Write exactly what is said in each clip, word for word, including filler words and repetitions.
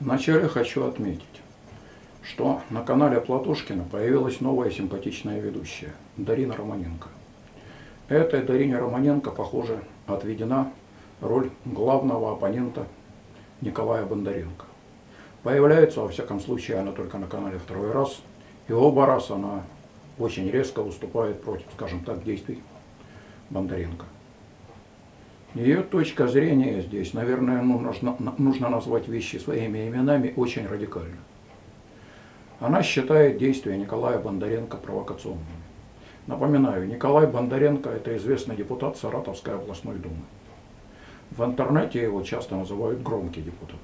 Вначале хочу отметить, что на канале Платошкина появилась новая симпатичная ведущая – Дарина Романенко. Этой Дарине Романенко, похоже, отведена роль главного оппонента Николая Бондаренко. Появляется, во всяком случае, она только на канале второй раз, и оба раз она очень резко выступает против, скажем так, действий Бондаренко. Ее точка зрения здесь, наверное, нужно, нужно назвать вещи своими именами, очень радикально. Она считает действия Николая Бондаренко провокационными. Напоминаю, Николай Бондаренко – это известный депутат Саратовской областной думы. В интернете его часто называют громкий депутат.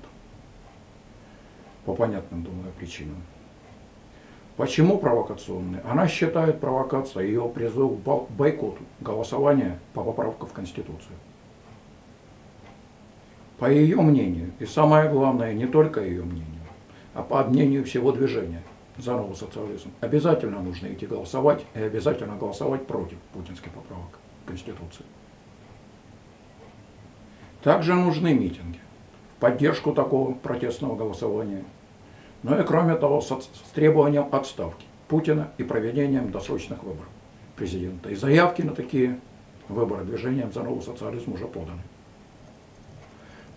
По понятным, думаю, причинам. Почему провокационный? Она считает провокацией ее призыв к бойкоту голосования по поправкам в Конституцию. По ее мнению, и самое главное, не только ее мнению, а по мнению всего движения за новый социализм, обязательно нужно идти голосовать и обязательно голосовать против путинских поправок в Конституции. Также нужны митинги в поддержку такого протестного голосования, но и кроме того с требованием отставки Путина и проведением досрочных выборов президента. И заявки на такие выборы движением за новый социализм уже поданы.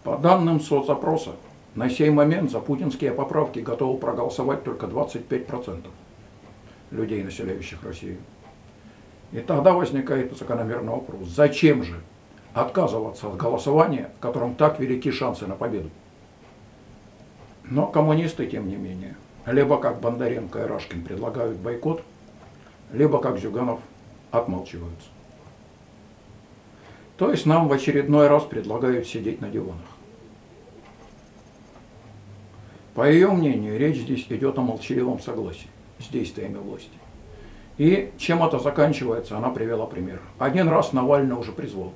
По данным соцопроса, на сей момент за путинские поправки готовы проголосовать только двадцать пять процентов людей, населяющих Россию. И тогда возникает закономерный вопрос, зачем же отказываться от голосования, в котором так велики шансы на победу? Но коммунисты, тем не менее, либо как Бондаренко и Рашкин предлагают бойкот, либо как Зюганов отмалчиваются. То есть нам в очередной раз предлагают сидеть на диванах. По ее мнению, речь здесь идет о молчаливом согласии с действиями власти. И чем это заканчивается, она привела пример. Один раз Навальный уже призвал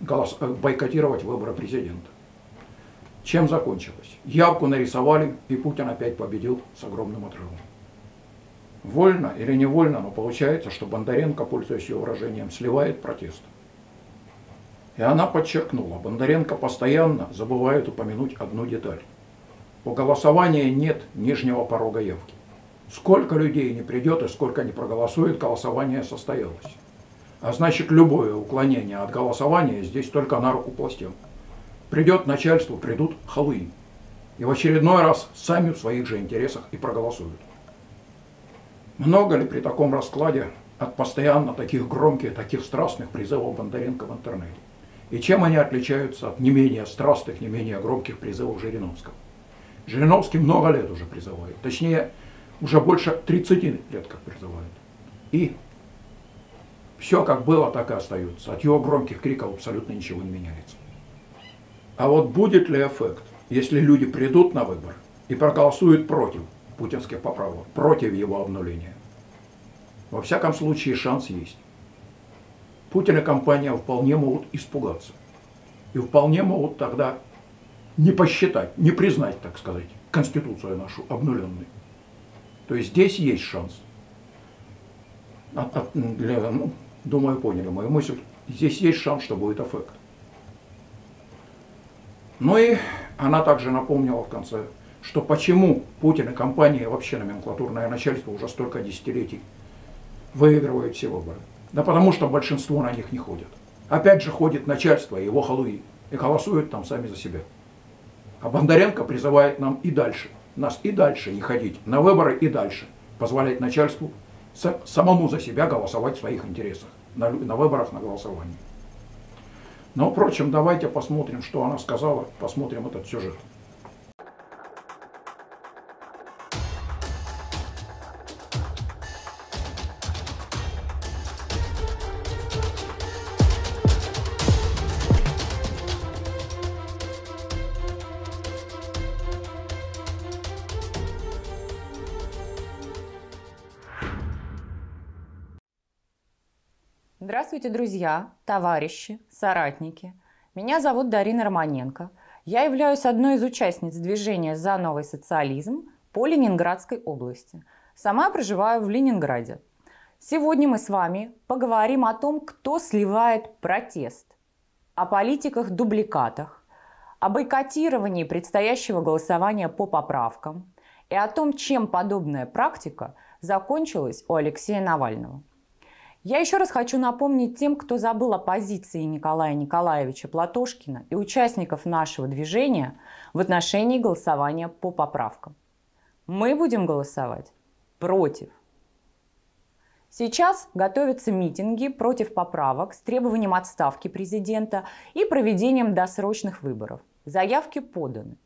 голос... бойкотировать выборы президента. Чем закончилось? Явку нарисовали, и Путин опять победил с огромным отрывом. Вольно или невольно, но получается, что Бондаренко, пользуясь ее выражением, сливает протест. И она подчеркнула, Бондаренко постоянно забывает упомянуть одну деталь. У голосования нет нижнего порога явки. Сколько людей не придет и сколько не проголосует, голосование состоялось. А значит, любое уклонение от голосования здесь только на руку пластил. Придет начальство, придут халуи. И в очередной раз сами в своих же интересах и проголосуют. Много ли при таком раскладе от постоянно таких громких, таких страстных призывов Бондаренко в интернете? И чем они отличаются от не менее страстных, не менее громких призывов Жириновского? Жириновский много лет уже призывает, точнее, уже больше тридцати лет как призывает. И все как было, так и остается. От его громких криков абсолютно ничего не меняется. А вот будет ли эффект, если люди придут на выбор и проголосуют против путинских поправок, против его обнуления? Во всяком случае, шанс есть. Путин и компания вполне могут испугаться. И вполне могут тогда... не посчитать, не признать, так сказать, Конституцию нашу обнуленной. То есть здесь есть шанс. От, от, для, ну, думаю, поняли мою мысль. Здесь есть шанс, что будет эффект. Ну и она также напомнила в конце, что почему Путин и компания, вообще номенклатурное начальство уже столько десятилетий выигрывают все выборы. Да потому что большинство на них не ходит. Опять же ходит начальство и его халуи и голосуют там сами за себя. А Бондаренко призывает нам и дальше, нас и дальше не ходить, на выборы и дальше, позволять начальству самому за себя голосовать в своих интересах, на, на выборах, на голосовании. Но, впрочем, давайте посмотрим, что она сказала, посмотрим этот сюжет. Здравствуйте, друзья, товарищи, соратники. Меня зовут Дарина Романенко. Я являюсь одной из участниц движения «За новый социализм» по Ленинградской области. Сама проживаю в Ленинграде. Сегодня мы с вами поговорим о том, кто сливает протест, о политиках-дубликатах, о бойкотировании предстоящего голосования по поправкам и о том, чем подобная практика закончилась у Алексея Навального. Я еще раз хочу напомнить тем, кто забыл о позиции Николая Николаевича Платошкина и участников нашего движения в отношении голосования по поправкам. Мы будем голосовать против. Сейчас готовятся митинги против поправок с требованием отставки президента и проведением досрочных выборов. Заявки поданы.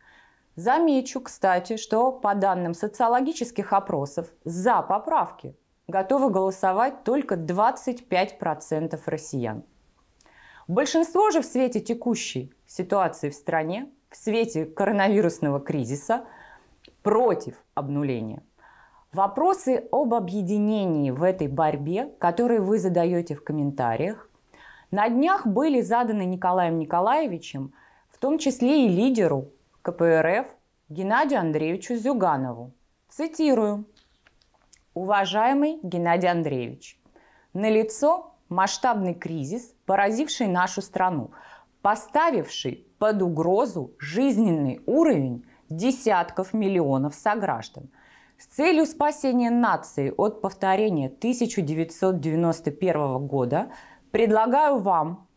Замечу, кстати, что по данным социологических опросов за поправки готовы голосовать только двадцать пять процентов россиян. Большинство же в свете текущей ситуации в стране, в свете коронавирусного кризиса, против обнуления. Вопросы об объединении в этой борьбе, которые вы задаете в комментариях, на днях были заданы Николаем Николаевичем, в том числе и лидеру ка пэ эр эф Геннадию Андреевичу Зюганову. Цитирую. Уважаемый Геннадий Андреевич, налицо масштабный кризис, поразивший нашу страну, поставивший под угрозу жизненный уровень десятков миллионов сограждан. С целью спасения нации от повторения тысяча девятьсот девяносто первого года предлагаю вам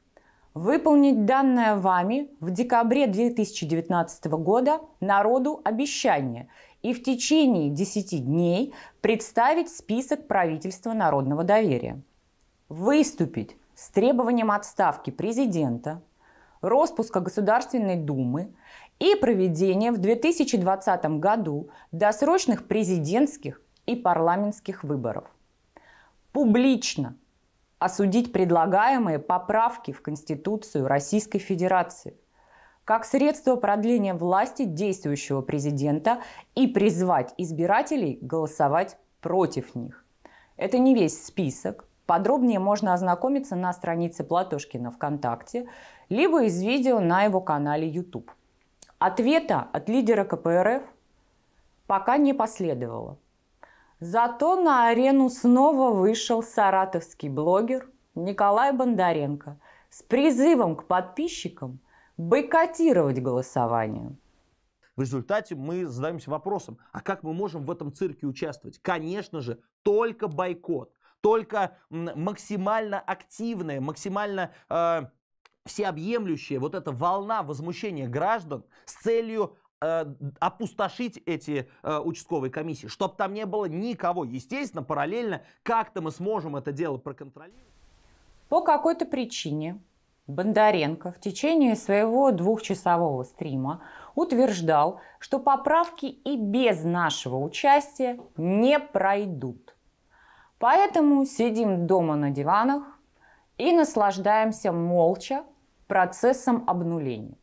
выполнить данное вами в декабре две тысячи девятнадцатого года народу обещание и в течение десяти дней представить список правительства народного доверия, выступить с требованием отставки президента, распуска Государственной Думы и проведения в две тысячи двадцатом году досрочных президентских и парламентских выборов, публично осудить предлагаемые поправки в Конституцию Российской Федерации как средство продления власти действующего президента и призвать избирателей голосовать против них. Это не весь список. Подробнее можно ознакомиться на странице Платошкина ВКонтакте, либо из видео на его канале YouTube. Ответа от лидера ка пэ эр эф пока не последовало. Зато на арену снова вышел саратовский блогер Николай Бондаренко с призывом к подписчикам бойкотировать голосование. В результате мы задаемся вопросом, а как мы можем в этом цирке участвовать? Конечно же, только бойкот, только максимально активное, максимально э, всеобъемлющая вот эта волна возмущения граждан с целью опустошить эти э, участковые комиссии, чтобы там не было никого. Естественно, параллельно как-то мы сможем это дело проконтролировать. По какой-то причине Бондаренко в течение своего двухчасового стрима утверждал, что поправки и без нашего участия не пройдут. Поэтому сидим дома на диванах и наслаждаемся молча процессом обнуления.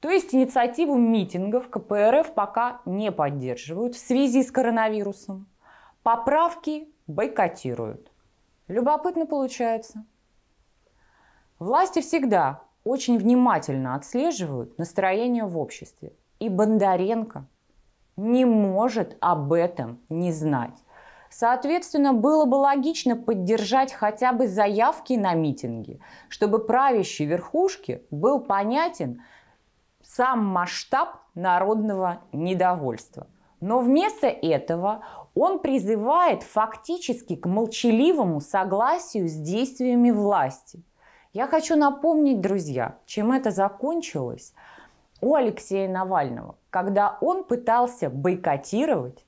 То есть инициативу митингов ка пэ эр эф пока не поддерживают в связи с коронавирусом. Поправки бойкотируют. Любопытно получается. Власти всегда очень внимательно отслеживают настроение в обществе. И Бондаренко не может об этом не знать. Соответственно, было бы логично поддержать хотя бы заявки на митинги, чтобы правящей верхушке был понятен сам масштаб народного недовольства. Но вместо этого он призывает фактически к молчаливому согласию с действиями власти. Я хочу напомнить, друзья, чем это закончилось у Алексея Навального, когда он пытался бойкотировать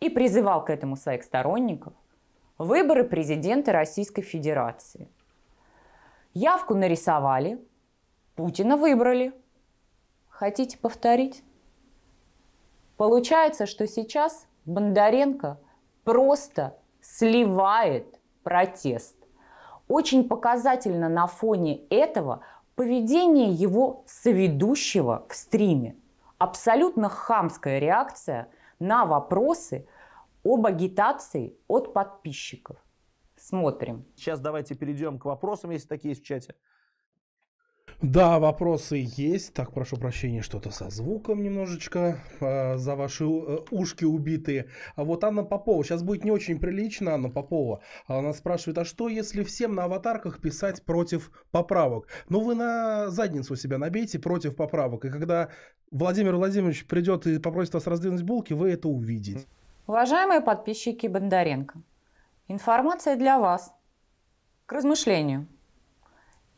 и призывал к этому своих сторонников выборы президента Российской Федерации. Явку нарисовали, Путина выбрали. Хотите повторить? Получается, что сейчас Бондаренко просто сливает протест. Очень показательно на фоне этого поведение его соведущего в стриме. Абсолютно хамская реакция на вопросы об агитации от подписчиков. Смотрим. Сейчас давайте перейдем к вопросам, если такие есть в чате. Да, вопросы есть. Так, прошу прощения, что-то со звуком немножечко э, за ваши э, ушки убитые. А вот Анна Попова. Сейчас будет не очень прилично, Анна Попова. Она спрашивает, а что, если всем на аватарках писать против поправок? Ну, вы на задницу себя набейте против поправок. И когда Владимир Владимирович придет и попросит вас раздвинуть булки, вы это увидите. Уважаемые подписчики Бондаренко, информация для вас к размышлению.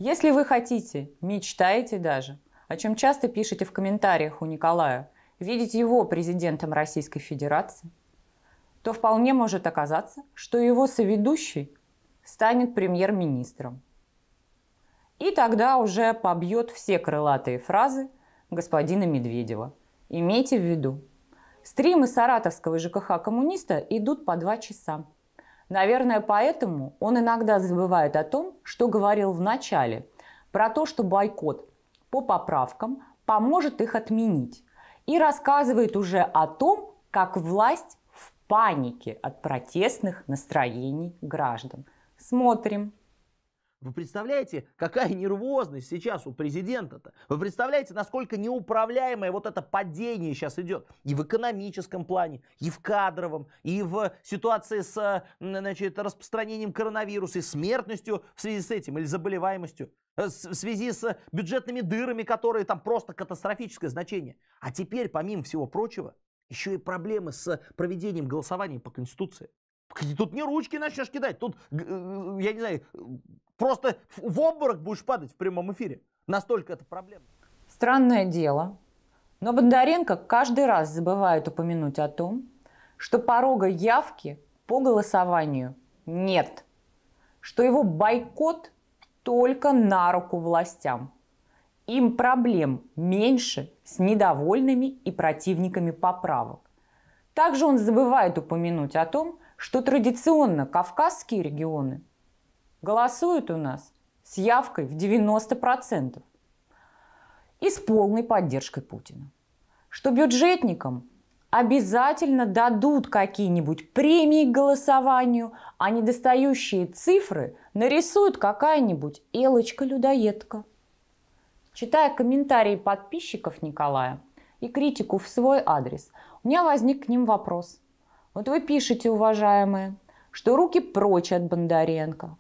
Если вы хотите, мечтаете даже, о чем часто пишете в комментариях у Николая, видеть его президентом Российской Федерации, то вполне может оказаться, что его соведущий станет премьер-министром. И тогда уже побьет все крылатые фразы господина Медведева. Имейте в виду, стримы саратовского ЖКХ-коммуниста идут по два часа. Наверное, поэтому он иногда забывает о том, что говорил в начале, про то, что бойкот по поправкам поможет их отменить, и рассказывает уже о том, как власть в панике от протестных настроений граждан. Смотрим. Вы представляете, какая нервозность сейчас у президента-то? Вы представляете, насколько неуправляемое вот это падение сейчас идет? И в экономическом плане, и в кадровом, и в ситуации с, значит, распространением коронавируса, и смертностью в связи с этим, или заболеваемостью, в связи с бюджетными дырами, которые там просто катастрофическое значение. А теперь, помимо всего прочего, еще и проблемы с проведением голосования по Конституции. Тут не ручки начнешь кидать, тут, я не знаю, просто в обморок будешь падать в прямом эфире. Настолько это проблема. Странное дело, но Бондаренко каждый раз забывает упомянуть о том, что порога явки по голосованию нет, что его бойкот только на руку властям. Им проблем меньше с недовольными и противниками поправок. Также он забывает упомянуть о том, что традиционно кавказские регионы голосуют у нас с явкой в девяносто процентов и с полной поддержкой Путина. Что бюджетникам обязательно дадут какие-нибудь премии к голосованию, а недостающие цифры нарисует какая-нибудь Элочка-людоедка. Читая комментарии подписчиков Николая и критику в свой адрес, у меня возник к ним вопрос. Вот вы пишете, уважаемые, что руки прочь от Бондаренко.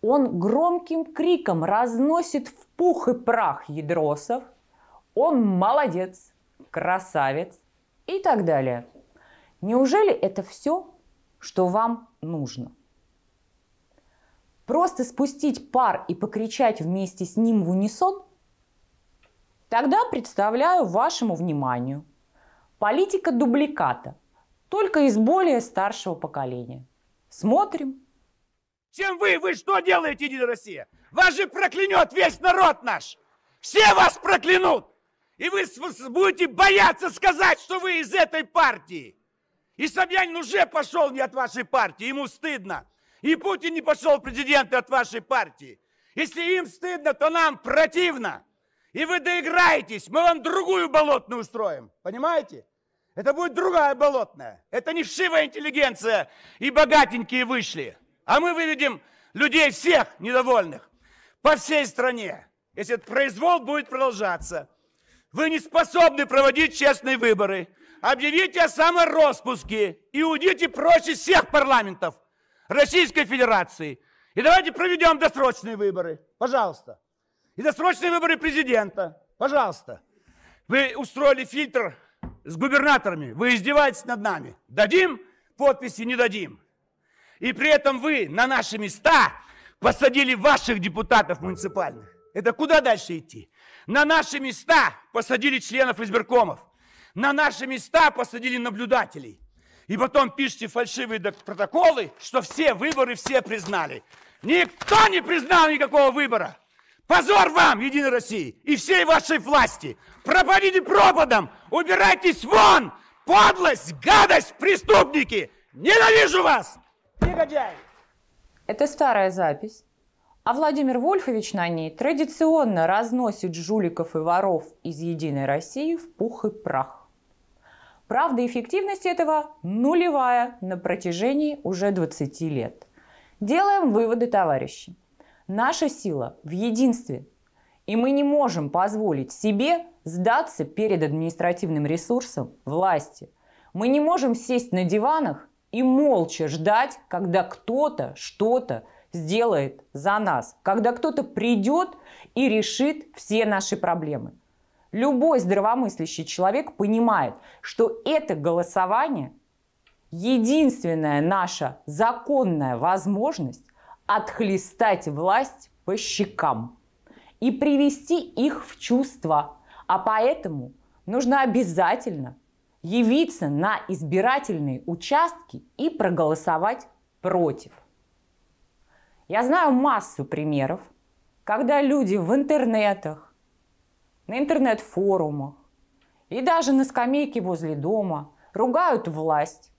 Он громким криком разносит в пух и прах ядросов. Он молодец, красавец и так далее. Неужели это все, что вам нужно? Просто спустить пар и покричать вместе с ним в унисон? Тогда представляю вашему вниманию политика дубликата. Только из более старшего поколения. Смотрим. Чем вы? Вы что делаете, Единая Россия? Вас же проклянет весь народ наш. Все вас проклянут. И вы будете бояться сказать, что вы из этой партии. И Собянин уже пошел не от вашей партии, ему стыдно. И Путин не пошел в президенты от вашей партии. Если им стыдно, то нам противно. И вы доиграетесь, мы вам другую болотную устроим. Понимаете? Это будет другая болотная. Это не вшивая интеллигенция и богатенькие вышли. А мы выведем людей всех недовольных по всей стране. Если этот произвол будет продолжаться. Вы не способны проводить честные выборы. Объявите о самороспуске и уйдите прочь из всех парламентов Российской Федерации. И давайте проведем досрочные выборы. Пожалуйста. И досрочные выборы президента. Пожалуйста. Вы устроили фильтр с губернаторами, вы издеваетесь над нами. Дадим подписи, не дадим. И при этом вы на наши места посадили ваших депутатов муниципальных. Это куда дальше идти? На наши места посадили членов избиркомов. На наши места посадили наблюдателей. И потом пишите фальшивые протоколы, что все выборы все признали. Никто не признал никакого выбора. Позор вам, Единой России, и всей вашей власти. Пропадите пропадом, убирайтесь вон, подлость, гадость, преступники. Ненавижу вас, негодяи. Это старая запись, а Владимир Вольфович на ней традиционно разносит жуликов и воров из Единой России в пух и прах. Правда, эффективность этого нулевая на протяжении уже двадцати лет. Делаем выводы, товарищи. Наша сила в единстве. И мы не можем позволить себе сдаться перед административным ресурсом власти. Мы не можем сесть на диванах и молча ждать, когда кто-то что-то сделает за нас, когда кто-то придет и решит все наши проблемы. Любой здравомыслящий человек понимает, что это голосование – единственная наша законная возможность отхлестать власть по щекам и привести их в чувство. А поэтому нужно обязательно явиться на избирательные участки и проголосовать против. Я знаю массу примеров, когда люди в интернетах, на интернет-форумах и даже на скамейке возле дома ругают власть,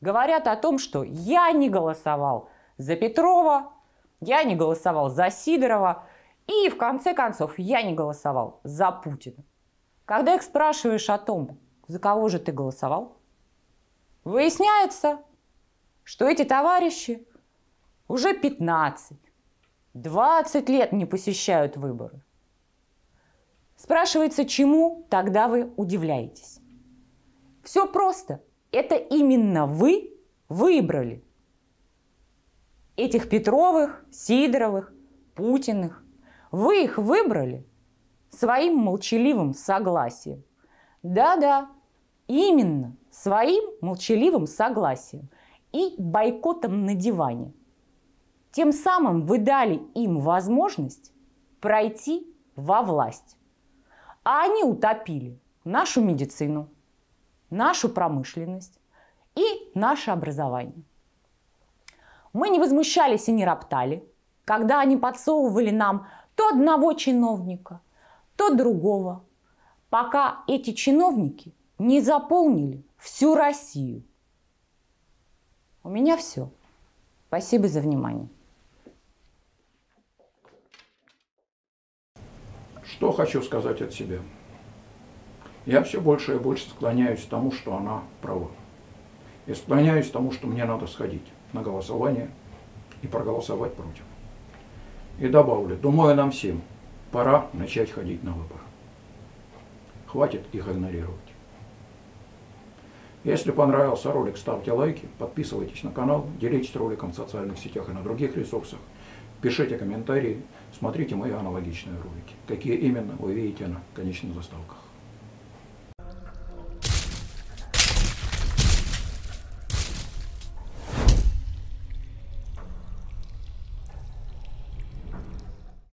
говорят о том, что я не голосовал за Петрова, я не голосовал за Сидорова и, в конце концов, я не голосовал за Путина. Когда их спрашиваешь о том, за кого же ты голосовал, выясняется, что эти товарищи уже пятнадцать-двадцать лет не посещают выборы. Спрашивается, чему тогда вы удивляетесь? Все просто. Это именно вы выбрали этих Петровых, Сидоровых, Путиных. Вы их выбрали своим молчаливым согласием. Да-да, именно своим молчаливым согласием и бойкотом на диване. Тем самым вы дали им возможность пройти во власть. А они утопили нашу медицину, нашу промышленность и наше образование. Мы не возмущались и не роптали, когда они подсовывали нам то одного чиновника, то другого, пока эти чиновники не заполнили всю Россию. У меня все. Спасибо за внимание. Что хочу сказать от себя? Я все больше и больше склоняюсь к тому, что она права. И склоняюсь к тому, что мне надо сходить на голосование и проголосовать против. И добавлю, думаю, нам всем пора начать ходить на выборы. Хватит их игнорировать. Если понравился ролик, ставьте лайки, подписывайтесь на канал, делитесь роликом в социальных сетях и на других ресурсах, пишите комментарии, смотрите мои аналогичные ролики. Какие именно, вы видите на конечных заставках.